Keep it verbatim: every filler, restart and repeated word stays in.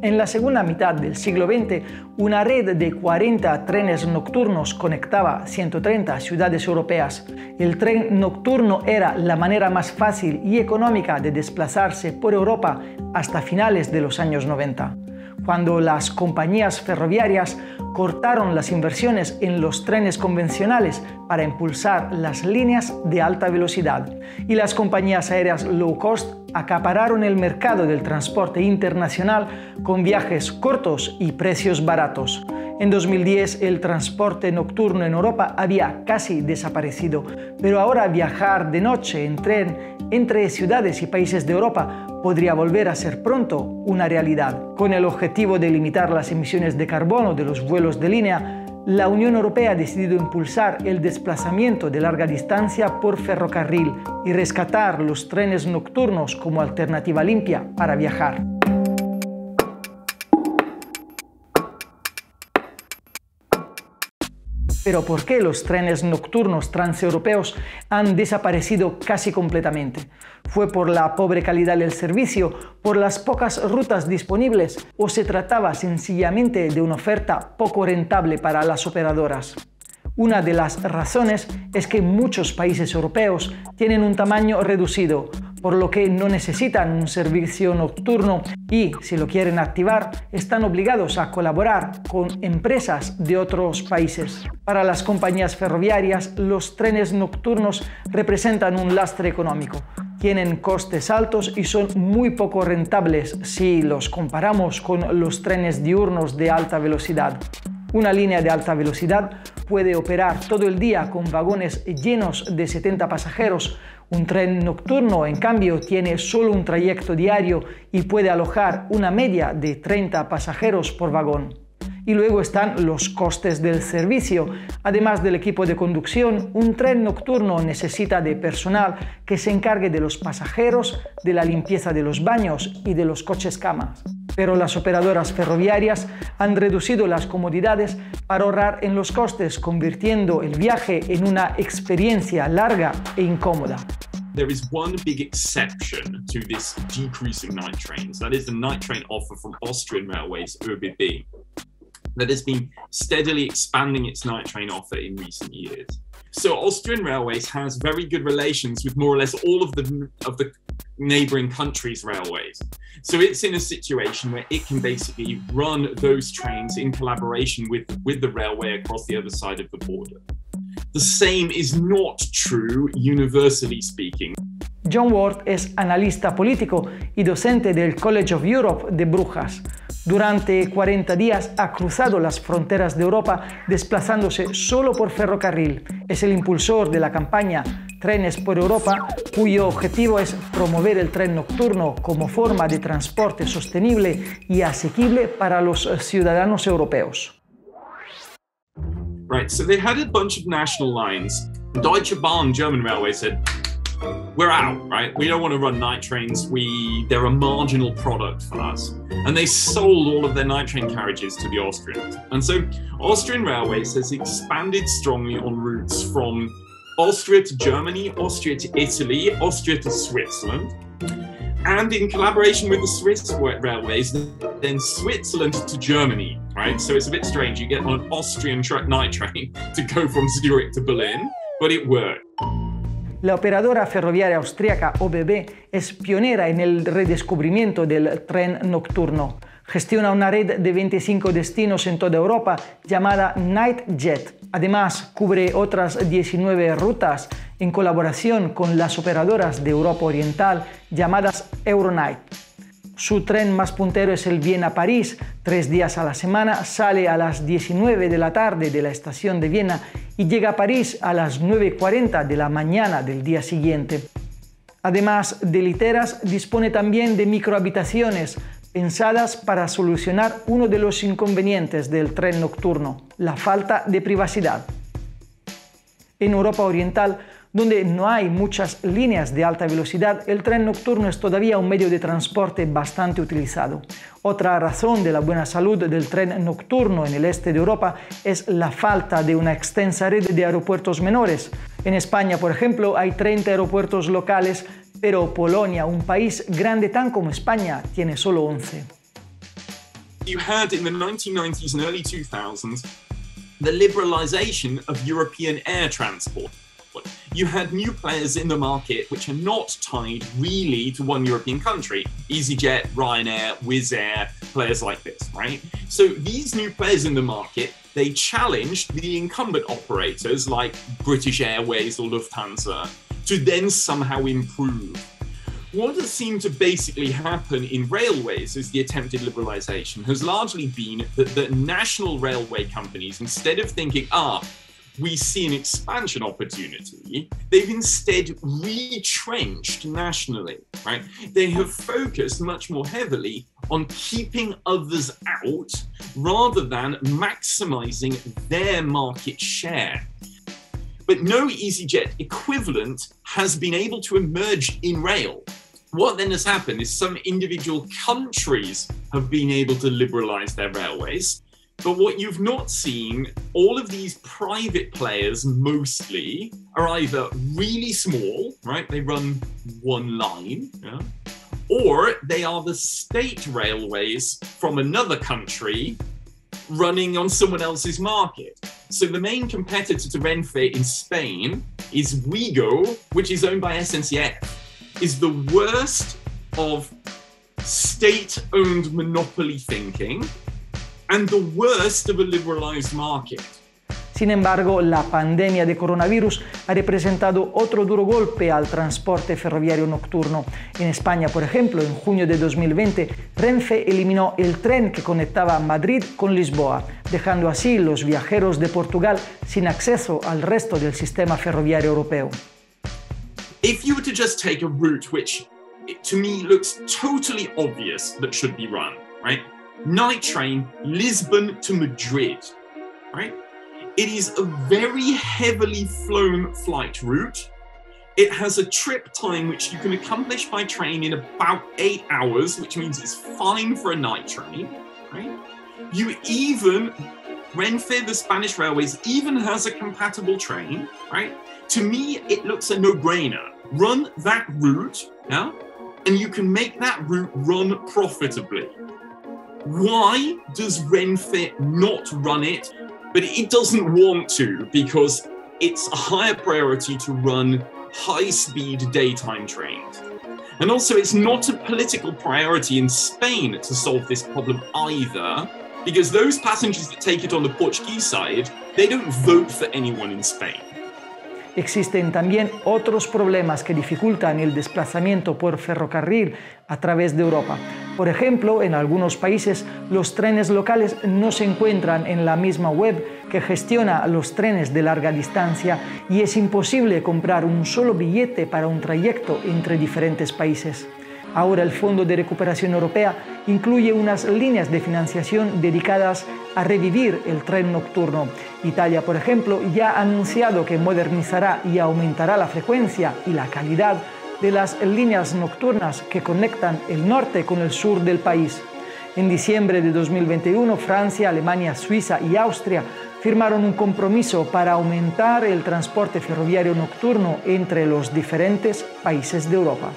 En la segunda mitad del siglo veinte, una red de cuarenta trenes nocturnos conectaba ciento treinta ciudades europeas. El tren nocturno era la manera más fácil y económica de desplazarse por Europa hasta finales de los años noventa, cuando las compañías ferroviarias cortaron las inversiones en los trenes convencionales para impulsar las líneas de alta velocidad, y las compañías aéreas low cost acapararon el mercado del transporte internacional con viajes cortos y precios baratos. En dos mil diez, el transporte nocturno en Europa había casi desaparecido, pero ahora viajar de noche en tren entre ciudades y países de Europa podría volver a ser pronto una realidad. Con el objetivo de limitar las emisiones de carbono de los vuelos de línea, la Unión Europea ha decidido impulsar el desplazamiento de larga distancia por ferrocarril y rescatar los trenes nocturnos como alternativa limpia para viajar. Pero ¿por qué los trenes nocturnos transeuropeos han desaparecido casi completamente? ¿Fue por la pobre calidad del servicio, por las pocas rutas disponibles, o se trataba sencillamente de una oferta poco rentable para las operadoras? Una de las razones es que muchos países europeos tienen un tamaño reducido, por lo que no necesitan un servicio nocturno y, si lo quieren activar, están obligados a colaborar con empresas de otros países. Para las compañías ferroviarias, los trenes nocturnos representan un lastre económico. Tienen costes altos y son muy poco rentables si los comparamos con los trenes diurnos de alta velocidad. Una línea de alta velocidad puede operar todo el día con vagones llenos de setenta pasajeros. Un tren nocturno, en cambio, tiene solo un trayecto diario y puede alojar una media de treinta pasajeros por vagón. Y luego están los costes del servicio. Además del equipo de conducción, un tren nocturno necesita de personal que se encargue de los pasajeros, de la limpieza de los baños y de los coches camas. Pero las operadoras ferroviarias han reducido las comodidades para ahorrar en los costes, convirtiendo el viaje en una experiencia larga e incómoda. There is one big exception to this decreasing night trains. That is the night train offer from Austrian Railways, Ö B B, that has been steadily expanding its night train offer in recent years. So Austrian Railways has very good relations with more or less all of the of the neighboring countries' railways. So it's in a situation where it can basically run those trains in collaboration with, with the railway across the other side of the border. The same is not true universally speaking. John Ward es analista político y docente del College of Europe de Brujas. Durante cuarenta días ha cruzado las fronteras de Europa desplazándose solo por ferrocarril. Es el impulsor de la campaña Trenes por Europa, cuyo objetivo es promover el tren nocturno como forma de transporte sostenible y asequible para los ciudadanos europeos. Right, so they had a bunch of national lines. Deutsche Bahn, German railway, said, we're out, right? We don't want to run night trains. We, they're a marginal product for us. And they sold all of their night train carriages to the Austrians. And so Austrian Railways has expanded strongly on routes from Austria to Germany, Austria to Italy, Austria to Switzerland. And in collaboration with the Swiss Railways, then Switzerland to Germany, right? So it's a bit strange. You get on an Austrian tra- night train to go from Zurich to Berlin, but it worked. La operadora ferroviaria austríaca Ö B B es pionera en el redescubrimiento del tren nocturno. Gestiona una red de veinticinco destinos en toda Europa llamada Nightjet. Además, cubre otras diecinueve rutas en colaboración con las operadoras de Europa Oriental llamadas Euronight. Su tren más puntero es el Viena-París. Tres días a la semana sale a las diecinueve de la tarde de la estación de Viena y llega a París a las nueve cuarenta de la mañana del día siguiente. Además de literas, dispone también de microhabitaciones pensadas para solucionar uno de los inconvenientes del tren nocturno, la falta de privacidad. En Europa Oriental, donde no hay muchas líneas de alta velocidad, el tren nocturno es todavía un medio de transporte bastante utilizado. Otra razón de la buena salud del tren nocturno en el este de Europa es la falta de una extensa red de aeropuertos menores. En España, por ejemplo, hay treinta aeropuertos locales, pero Polonia, un país grande tan como España, tiene solo once. you had in the nineteen nineties and early two thousands, the liberalisation of European air transport. You had new players in the market which are not tied really to one European country. EasyJet, Ryanair, Wizz Air, players like this, right? So these new players in the market, they challenged the incumbent operators like British Airways or Lufthansa to then somehow improve. What has seemed to basically happen in railways is the attempted liberalisation has largely been that the national railway companies, instead of thinking, ah, we see an expansion opportunity, they've instead retrenched nationally, right? They have focused much more heavily on keeping others out rather than maximizing their market share. But no EasyJet equivalent has been able to emerge in rail. What then has happened is some individual countries have been able to liberalize their railways. But what you've not seen, all of these private players mostly are either really small, right? They run one line, yeah? Or they are the state railways from another country running on someone else's market. So the main competitor to Renfe in Spain is Wigo, which is owned by S N C F, is the worst of state-owned monopoly thinking and the worst of a liberalized market. Sin embargo, la pandemia de coronavirus ha representado otro duro golpe al transporte ferroviario nocturno. En España, por ejemplo, en junio de dos mil veinte, Renfe eliminó el tren que conectaba Madrid con Lisboa, dejando así los viajeros de Portugal sin acceso al resto del sistema ferroviario europeo. If you were to just take a route which, to me, looks totally obvious that should be run, right? Night train, Lisbon to Madrid, right? It is a very heavily flown flight route. It has a trip time which you can accomplish by train in about eight hours, which means it's fine for a night train, right? You even, Renfe, the Spanish Railways, even has a compatible train, right? To me, it looks a no-brainer. Run that route, yeah? And you can make that route run profitably. Why does Renfe not run it? But it doesn't want to because it's a higher priority to run high-speed daytime trains. And also it's not a political priority in Spain to solve this problem either, because those passengers that take it on the Portuguese side, they don't vote for anyone in Spain. Existen también otros problemas que dificultan el desplazamiento por ferrocarril a través de Europa. Por ejemplo, en algunos países los trenes locales no se encuentran en la misma web que gestiona los trenes de larga distancia y es imposible comprar un solo billete para un trayecto entre diferentes países. Ahora el Fondo de Recuperación Europea incluye unas líneas de financiación dedicadas a revivir el tren nocturno. Italia, por ejemplo, ya ha anunciado que modernizará y aumentará la frecuencia y la calidad de las líneas nocturnas que conectan el norte con el sur del país. En diciembre de dos mil veintiuno, Francia, Alemania, Suiza y Austria firmaron un compromiso para aumentar el transporte ferroviario nocturno entre los diferentes países de Europa.